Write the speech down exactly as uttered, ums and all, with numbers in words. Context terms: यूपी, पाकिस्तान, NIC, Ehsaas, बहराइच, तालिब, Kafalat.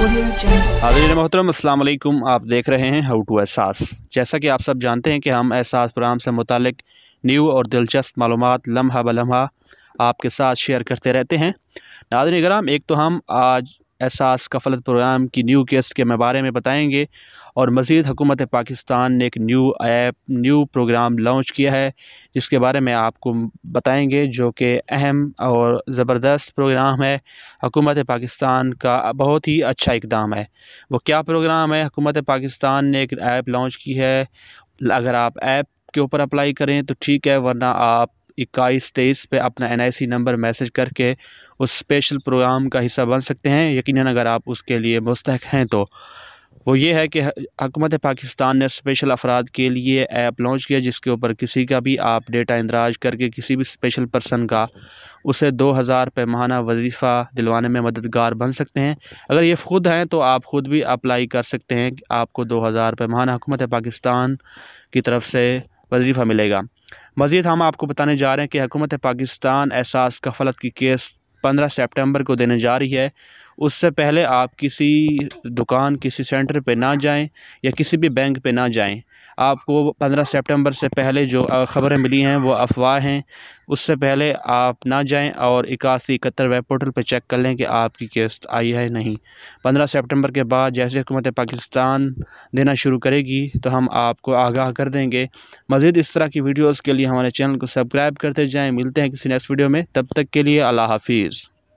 हाज़रीन मोहतरम, अस्सलाम वालेकुम। आप देख रहे हैं हाउ टू एहसास। जैसा कि आप सब जानते हैं कि हम एहसास प्रोग्राम से मुतालिक न्यू और दिलचस्प मालूमात लम्हा ब लम्हा आपके साथ शेयर करते रहते हैं। नाज़रीन कराम, एक तो हम आज एहसास कफलत प्रोग्राम की न्यू किस्त के बारे में बताएंगे और मज़ीद हुकूमत पाकिस्तान ने एक new app new program launch किया है जिसके बारे में आपको बताएंगे, जो कि अहम और ज़बरदस्त प्रोग्राम है। हुकूमत पाकिस्तान का बहुत ही अच्छा इकदाम है। वो क्या प्रोग्राम है? हुकूमत पाकिस्तान ने एक ऐप लॉन्च की है। अगर आप ऐप के ऊपर अप्लाई करें तो ठीक है, वरना आप इक्कीस तेईस पे अपना N I C number message करके उस स्पेशल प्रोग्राम का हिस्सा बन सकते हैं। यकीनन अगर आप उसके लिए मुस्तहक हैं तो वो ये है कि हुकूमत पाकिस्तान ने स्पेशल अफराद के लिए ऐप लॉन्च किया जिसके ऊपर किसी का भी आप डेटा इंदराज करके किसी भी स्पेशल पर्सन का उसे दो हज़ार रुपये माहाना वजीफ़ा दिलवाने में मददगार बन सकते हैं। अगर ये खुद हैं तो आप ख़ुद भी अप्लाई कर सकते हैं। आपको दो हज़ार रुपये माहाना हुकूमत पाकिस्तान की तरफ से वजीफ़ा मिलेगा। मज़ीद हम आपको बताने जा रहे हैं कि हुकूमत पाकिस्तान एहसास कफलत की केस पंद्रह सितंबर को देने जा रही है। उससे पहले आप किसी दुकान, किसी सेंटर पे ना जाएं या किसी भी बैंक पे ना जाएं। आपको पंद्रह सितंबर से पहले जो ख़बरें मिली हैं वो अफवाह हैं। उससे पहले आप ना जाएं और इक्यासी इकहत्तर वेब पोर्टल पर चेक कर लें कि आपकी किस्त आई है नहीं। पंद्रह सितंबर के बाद जैसे हुकूमत पाकिस्तान देना शुरू करेगी तो हम आपको आगाह कर देंगे। मज़ीद इस तरह की वीडियोज़ के लिए हमारे चैनल को सब्सक्राइब करते जाएँ। मिलते हैं किसी नेक्स्ट वीडियो में, तब तक के लिए अल्लाह हाफिज़।